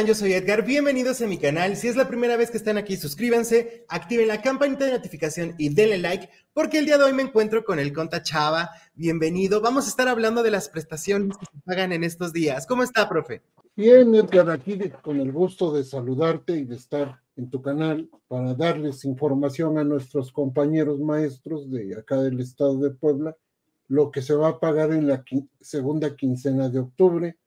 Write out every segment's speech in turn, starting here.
están? Yo soy Edgar, bienvenidos a mi canal. Si es la primera vez que están aquí, suscríbanse, activen la campanita de notificación y denle like, porque el día de hoy me encuentro con el Conta Chava. Bienvenido, vamos a estar hablando de las prestaciones que se pagan en estos días. ¿Cómo está, profe? Bien, Edgar, aquí con el gusto de saludarte y de estar en tu canal para darles información a nuestros compañeros maestros de acá del Estado de Puebla, lo que se va a pagar en la segunda quincena de octubre.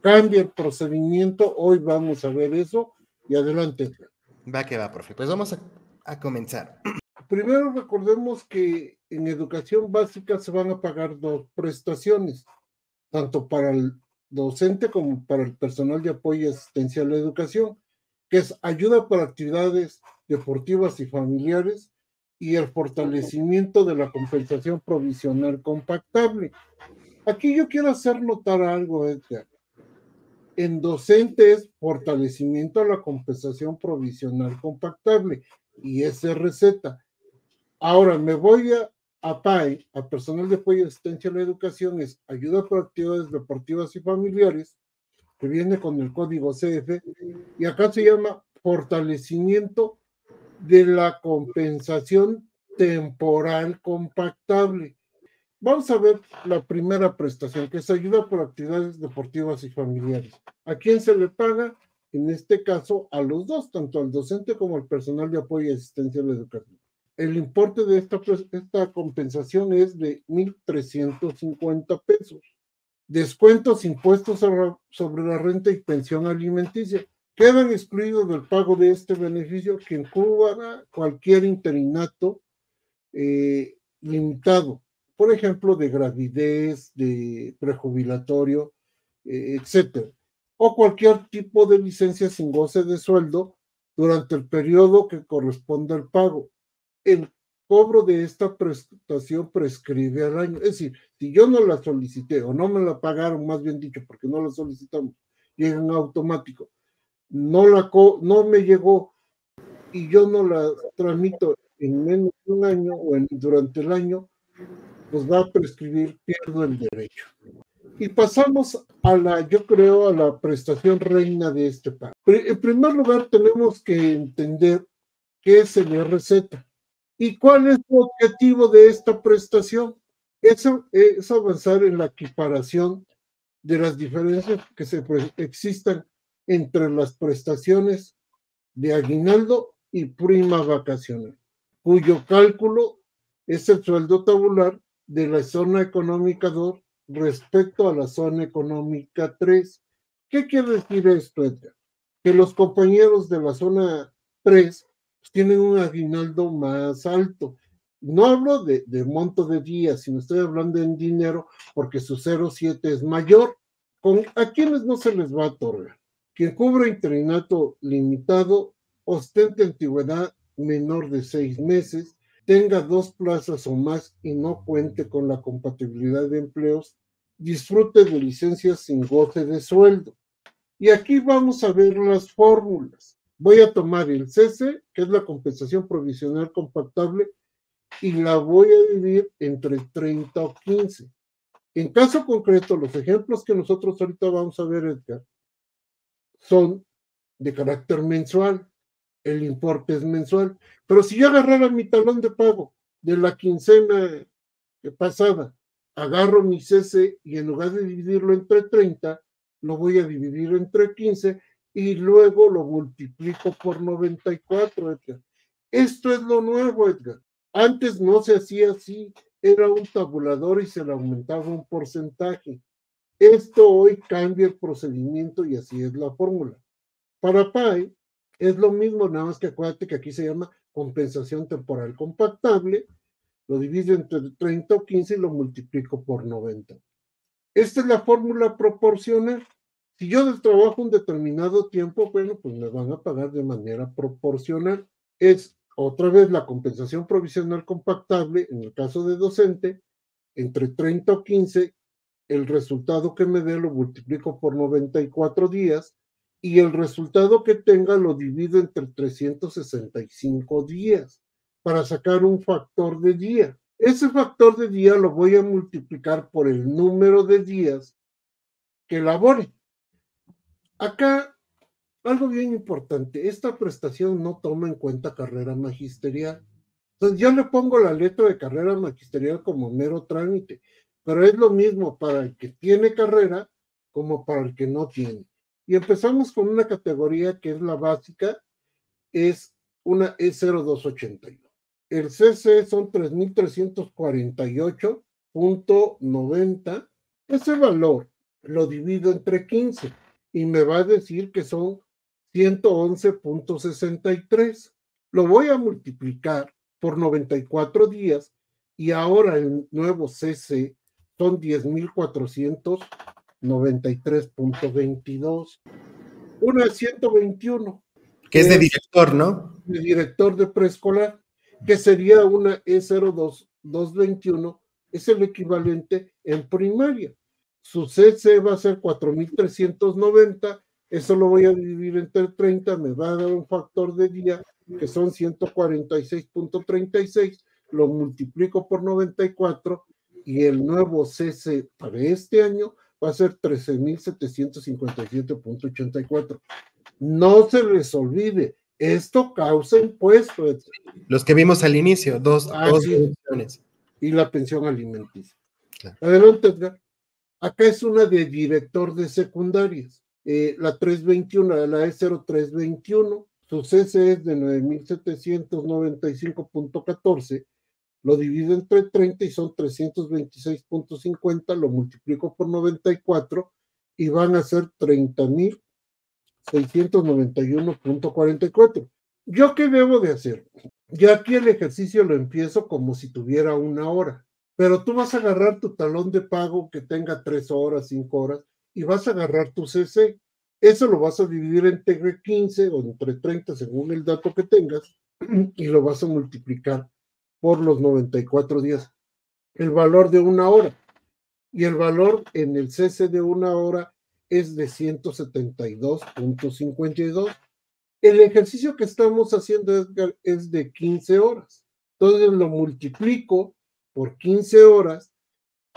Cambia el procedimiento, hoy vamos a ver eso y adelante. Va que va, profe. Pues vamos a comenzar. Primero recordemos que en educación básica se van a pagar dos prestaciones, tanto para el docente como para el personal de apoyo asistencial a la educación, que es ayuda para actividades deportivas y familiares y el fortalecimiento de la compensación provisional compactable. Aquí yo quiero hacer notar algo, Edgar. En docentes, fortalecimiento a la compensación provisional compactable y CRZ. Ahora me voy a PAAE, a personal de apoyo y asistencia a la educación, es ayuda para actividades deportivas y familiares, que viene con el código CF, y acá se llama fortalecimiento de la compensación temporal compactable. Vamos a ver la primera prestación, que es ayuda por actividades deportivas y familiares. ¿A quién se le paga? En este caso, a los dos, tanto al docente como al personal de apoyo y asistencia a la educación. El importe de esta compensación es de 1,350 pesos. Descuentos, impuestos sobre la renta y pensión alimenticia. Quedan excluidos del pago de este beneficio quien cubra cualquier interinato limitado. Por ejemplo, de gravidez, de prejubilatorio, etcétera, o cualquier tipo de licencia sin goce de sueldo durante el periodo que corresponde al pago. El cobro de esta prestación prescribe al año. Es decir, si yo no la solicité o no me la pagaron, más bien dicho, porque no la solicitamos, llega en automático. No me llegó y yo no la tramito en menos de un año o durante el año, pues va a prescribir, pierdo el derecho. Y pasamos a la prestación reina de este pago. En primer lugar, tenemos que entender qué es el RZ y cuál es el objetivo de esta prestación. Eso es avanzar en la equiparación de las diferencias que existan entre las prestaciones de aguinaldo y prima vacacional, cuyo cálculo es el sueldo tabular de la zona económica 2 respecto a la zona económica 3. ¿Qué quiere decir esto, Edgar? Que los compañeros de la zona 3 tienen un aguinaldo más alto. No hablo de monto de días, sino estoy hablando en dinero porque su 0,7 es mayor. ¿A quienes no se les va a otorgar? Quien cubre interinato limitado, ostente antigüedad menor de 6 meses, tenga 2 plazas o más y no cuente con la compatibilidad de empleos, disfrute de licencias sin goce de sueldo. Y aquí vamos a ver las fórmulas. Voy a tomar el CESE, que es la compensación provisional compactable, y la voy a dividir entre 30 o 15. En caso concreto, los ejemplos que nosotros ahorita vamos a ver, Edgar, son de carácter mensual. El importe es mensual, pero si yo agarrara mi talón de pago de la quincena pasada, agarro mi CESE y en lugar de dividirlo entre 30, lo voy a dividir entre 15 y luego lo multiplico por 94, Edgar. Esto es lo nuevo, Edgar. Antes no se hacía así, era un tabulador y se le aumentaba un porcentaje. Esto hoy cambia el procedimiento y así es la fórmula. Para PAAE es lo mismo, nada más que acuérdate que aquí se llama compensación temporal compactable, lo divido entre 30 o 15 y lo multiplico por 90. Esta es la fórmula proporcional. Si yo trabajo un determinado tiempo, bueno, pues me van a pagar de manera proporcional. Es otra vez la compensación provisional compactable, en el caso de docente, entre 30 o 15, el resultado que me dé lo multiplico por 94 días, y el resultado que tenga lo divido entre 365 días para sacar un factor de día. Ese factor de día lo voy a multiplicar por el número de días que labore. Acá Algo bien importante, esta prestación no toma en cuenta carrera magisterial. Entonces yo le pongo la letra de carrera magisterial como mero trámite, pero es lo mismo para el que tiene carrera como para el que no tiene. Y empezamos con una categoría que es la básica, es una E0281. El CESE son 3,348.90. Ese valor lo divido entre 15 y me va a decir que son 111.63. Lo voy a multiplicar por 94 días y ahora el nuevo CESE son 10,493.22. Una de 121. Que es de director, ¿no? De director de preescolar, que sería una E02221, es el equivalente en primaria. Su CC va a ser 4,390, eso lo voy a dividir entre 30, me va a dar un factor de día, que son 146.36, lo multiplico por 94, y el nuevo CC para este año va a ser 13,757.84. No se les olvide, esto causa impuestos. Los que vimos al inicio, dos pensiones. Y la pensión alimenticia. Claro. Adelante, Edgar. Acá es una de director de secundarias, la 321, la E0321, su CESE es de 9,795.14, lo divido entre 30 y son 326.50, lo multiplico por 94 y van a ser 30,691.44. ¿Yo qué debo de hacer? Yo aquí el ejercicio lo empiezo como si tuviera una hora, pero tú vas a agarrar tu talón de pago que tenga 3 horas, 5 horas, y vas a agarrar tu CC. Eso lo vas a dividir entre 15 o entre 30, según el dato que tengas, y lo vas a multiplicar por los 94 días. El valor de una hora. Y el valor en el CC de una hora es de 172.52. El ejercicio que estamos haciendo, Edgar, es de 15 horas. Entonces lo multiplico por 15 horas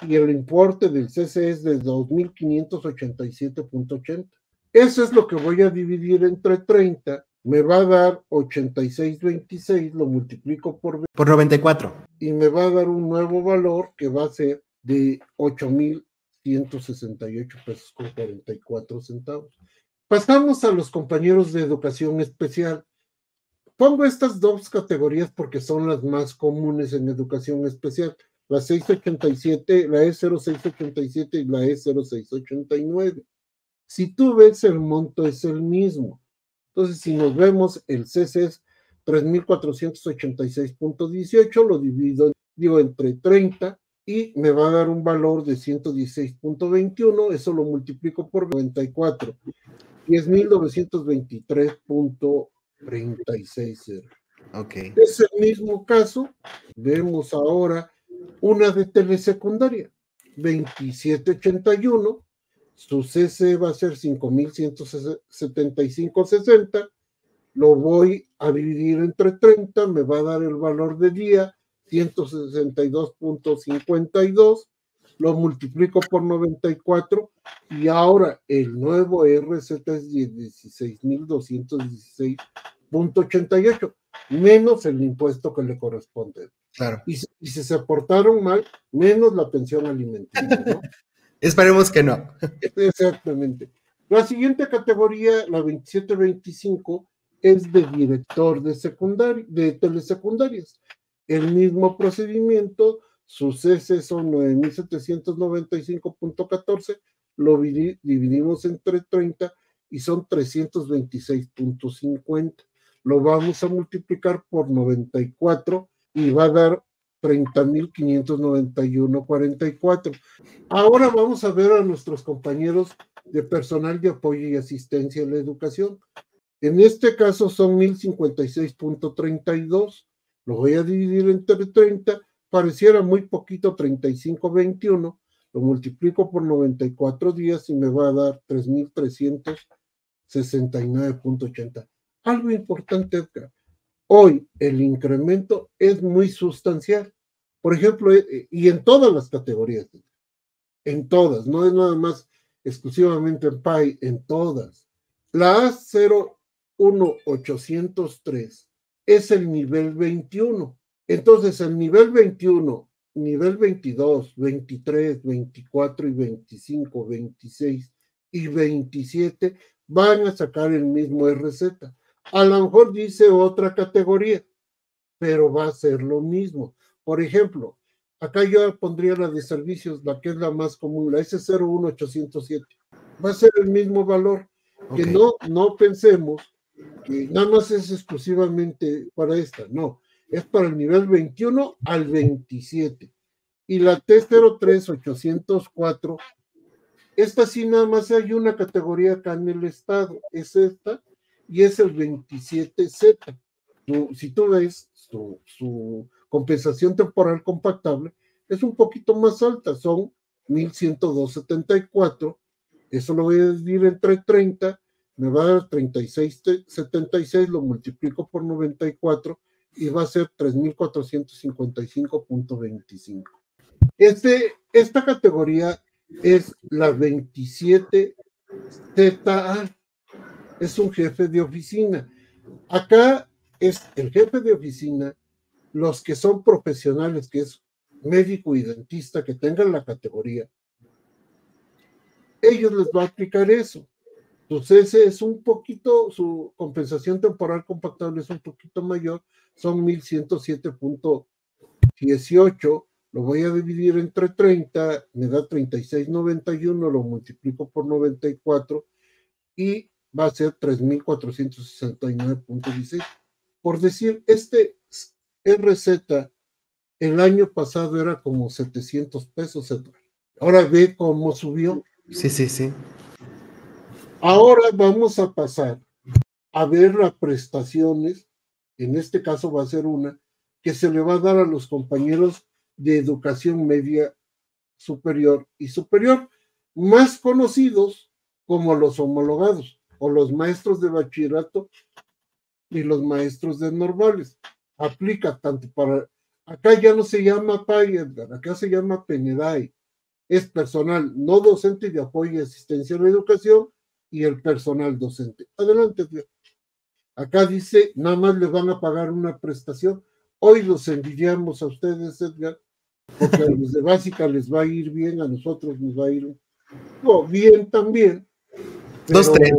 y el importe del CESE es de 2,587.80. Eso es lo que voy a dividir entre 30. Me va a dar 86.26, lo multiplico por 94. Y me va a dar un nuevo valor que va a ser de 8,168 pesos con 44 centavos. Pasamos a los compañeros de educación especial. Pongo estas dos categorías porque son las más comunes en educación especial, la E0687, la E0687 y la E0689. Si tú ves, el monto es el mismo. Entonces, si nos vemos, el CESE es 3,486.18, lo divido, entre 30 y me va a dar un valor de 116.21, eso lo multiplico por 94, 10,923.36. Ok. En ese mismo caso, vemos ahora una de telesecundaria, 2781, su CC va a ser 5,175.60, lo voy a dividir entre 30, me va a dar el valor de día, 162.52, lo multiplico por 94 y ahora el nuevo RZ es 16,216.88, menos el impuesto que le corresponde. Claro. Y si se portaron mal, menos la pensión alimenticia, ¿no? Esperemos que no. Exactamente. La siguiente categoría, la 2725, es de director de telesecundarias. El mismo procedimiento, sus CESE son 9,795.14, lo dividimos entre 30 y son 326.50. Lo vamos a multiplicar por 94 y va a dar 30,591.44. Ahora vamos a ver a nuestros compañeros de personal de apoyo y asistencia en la educación. En este caso son 1,056.32. Lo voy a dividir entre 30, pareciera muy poquito, 35.21, lo multiplico por 94 días y me va a dar 3,369.80. Algo importante, Edgar, hoy el incremento es muy sustancial, por ejemplo, y en todas las categorías, en todas, no es nada más exclusivamente en PAAE, en todas. La A01803 es el nivel 21. Entonces, el nivel 21, nivel 22, 23, 24 y 25, 26 y 27 van a sacar el mismo RZ. A lo mejor dice otra categoría, pero va a ser lo mismo. Por ejemplo, acá yo pondría la de servicios, la que es la más común, la S01807. Va a ser el mismo valor. Okay. Que no pensemos que nada más es exclusivamente para esta, no. Es para el nivel 21 al 27. Y la T03804, esta sí nada más hay una categoría acá en el estado, es esta, y es el 27Z. Si tú ves su compensación temporal compactable, es un poquito más alta, son 1,102.74, eso lo voy a dividir entre 30, me va a dar 36.76, lo multiplico por 94 y va a ser 3,455.25. Esta categoría es la 27ZA, es un jefe de oficina. Acá es el jefe de oficina, los que son profesionales, que es médico y dentista, que tengan la categoría, ellos les va a aplicar eso. Entonces, ese es un poquito, su compensación temporal compactable es un poquito mayor, son 1,107.18, lo voy a dividir entre 30, me da 36.91, lo multiplico por 94 y va a ser 3,469.16. Por decir, este RZ el año pasado era como 700 pesos. Ahora ve cómo subió. Sí, sí, sí. Ahora vamos a pasar a ver las prestaciones, en este caso va a ser una, que se le va a dar a los compañeros de educación media superior y superior, más conocidos como los homologados, o los maestros de bachillerato y los maestros de normales. Aplica tanto para, acá ya no se llama PAAE, acá se llama PNEDAI, es personal no docente de apoyo y asistencia a la educación y el personal docente. Adelante, tío. Acá dice, nada más les van a pagar una prestación. Hoy los envidiamos a ustedes, Edgar, porque a los de básica les va a ir bien, a nosotros nos va a ir no, bien también. Dos, tres.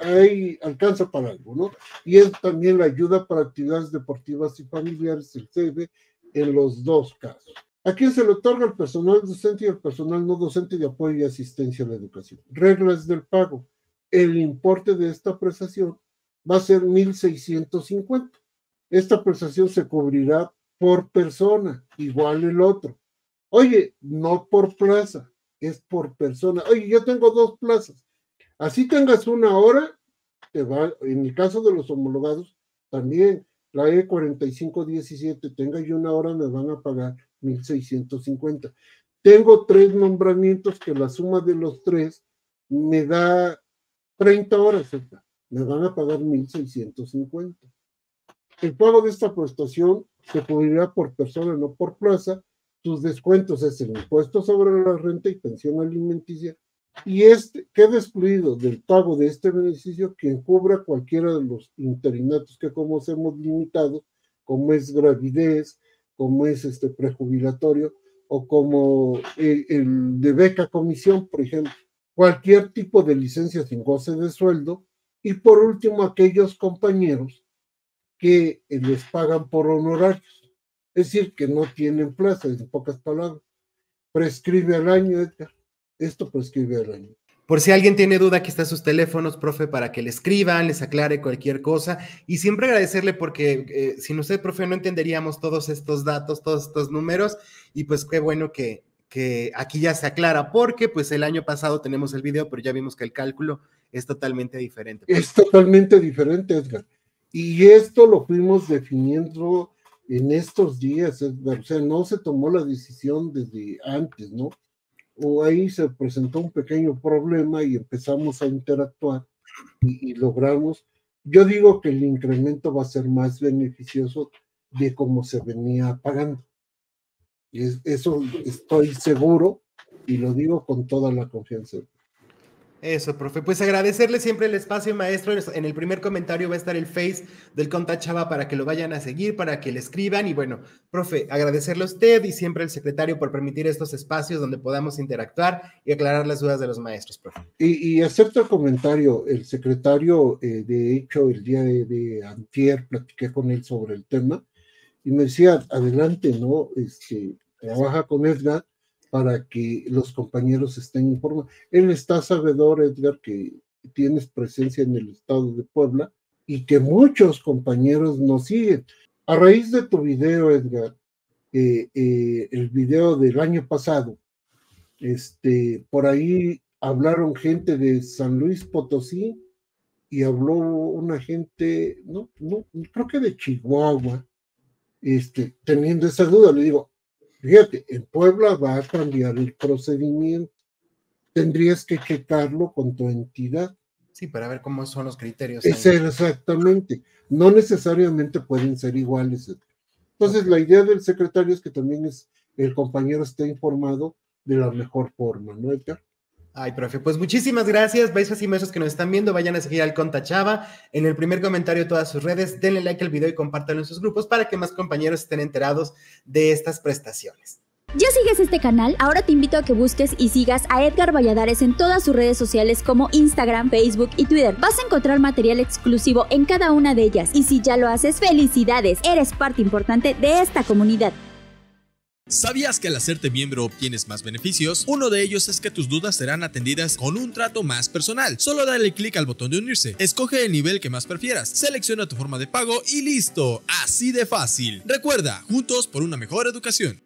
Ahí alcanza para algo, ¿no? Y es también la ayuda para actividades deportivas y familiares, el CF, en los dos casos. ¿A quién se le otorga? El personal docente y el personal no docente de apoyo y asistencia a la educación. Reglas del pago. El importe de esta prestación va a ser 1,650. Esta prestación se cubrirá por persona, igual el otro. Oye, no por plaza, es por persona. Oye, yo tengo dos plazas. Así tengas una hora, te va, en el caso de los homologados, también la E4517, tenga yo una hora, me van a pagar 1,650. Tengo tres nombramientos que la suma de los tres me da 30 horas, me van a pagar 1,650. El pago de esta prestación se cubrirá por persona, no por plaza. Sus descuentos es el impuesto sobre la renta y pensión alimenticia. Y queda excluido del pago de este beneficio quien cubra cualquiera de los interinatos que conocemos limitados, como es gravidez, como es prejubilatorio, o como el de beca comisión, por ejemplo, cualquier tipo de licencia sin goce de sueldo, y por último aquellos compañeros que les pagan por honorarios, es decir, que no tienen plaza, en pocas palabras. Prescribe al año, Edgar. Esto prescribe al año. Por si alguien tiene duda, aquí están sus teléfonos, profe, para que le escriban, les aclare cualquier cosa. Y siempre agradecerle porque sin usted, profe, no entenderíamos todos estos datos, todos estos números. Y pues qué bueno que aquí ya se aclara, porque pues el año pasado tenemos el video, pero ya vimos que el cálculo es totalmente diferente. Es totalmente diferente, Edgar. Y esto lo fuimos definiendo en estos días, Edgar. O sea, no se tomó la decisión desde antes, ¿no? O ahí se presentó un pequeño problema y empezamos a interactuar y logramos. Yo digo que el incremento va a ser más beneficioso de cómo se venía pagando. Eso estoy seguro y lo digo con toda la confianza. Eso, profe. Pues agradecerle siempre el espacio, maestro. En el primer comentario va a estar el Face del Conta Chava para que lo vayan a seguir, para que le escriban. Y bueno, profe, agradecerle a usted y siempre al secretario por permitir estos espacios donde podamos interactuar y aclarar las dudas de los maestros, profe. Y acepto el comentario. El secretario, de hecho, el día de antier platiqué con él sobre el tema y me decía, adelante, ¿no? Trabaja con Edgar para que los compañeros estén informados. Él está sabedor, Edgar, que tienes presencia en el estado de Puebla y que muchos compañeros nos siguen. A raíz de tu video, Edgar, el video del año pasado, por ahí hablaron gente de San Luis Potosí y habló una gente, no creo que de Chihuahua, teniendo esa duda. Le digo, fíjate, en Puebla va a cambiar el procedimiento. Tendrías que checarlo con tu entidad. Sí, para ver cómo son los criterios. Exactamente. No necesariamente pueden ser iguales. Entonces, okay, la idea del secretario es que también el compañero esté informado de la mejor forma, ¿no, Edgar? Ay, profe, pues muchísimas gracias, maestros y maestros que nos están viendo, vayan a seguir al Conta Chava, en el primer comentario todas sus redes, denle like al video y compártanlo en sus grupos para que más compañeros estén enterados de estas prestaciones. ¿Ya sigues este canal? Ahora te invito a que busques y sigas a Edgar Valladares en todas sus redes sociales como Instagram, Facebook y Twitter. Vas a encontrar material exclusivo en cada una de ellas y si ya lo haces, ¡felicidades! Eres parte importante de esta comunidad. ¿Sabías que al hacerte miembro obtienes más beneficios? Uno de ellos es que tus dudas serán atendidas con un trato más personal. Solo dale clic al botón de unirse, escoge el nivel que más prefieras, selecciona tu forma de pago y ¡listo! Así de fácil. Recuerda, juntos por una mejor educación.